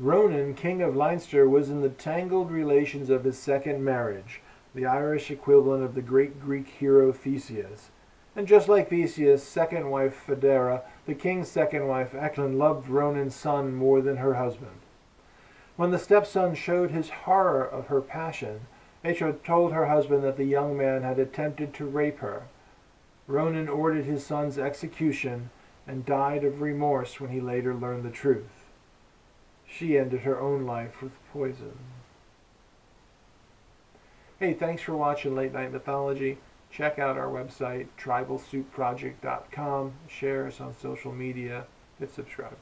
Ronan, King of Leinster, was in the tangled relations of his second marriage, the Irish equivalent of the great Greek hero Theseus. And just like Theseus' second wife Federa, the king's second wife Eaclann loved Ronan's son more than her husband. When the stepson showed his horror of her passion, Eochaid told her husband that the young man had attempted to rape her. Ronan ordered his son's execution and died of remorse when he later learned the truth. She ended her own life with poison. Hey, thanks for watching Late Night Mythology. Check out our website, tribalsoupproject.com. Share us on social media. Hit subscribe.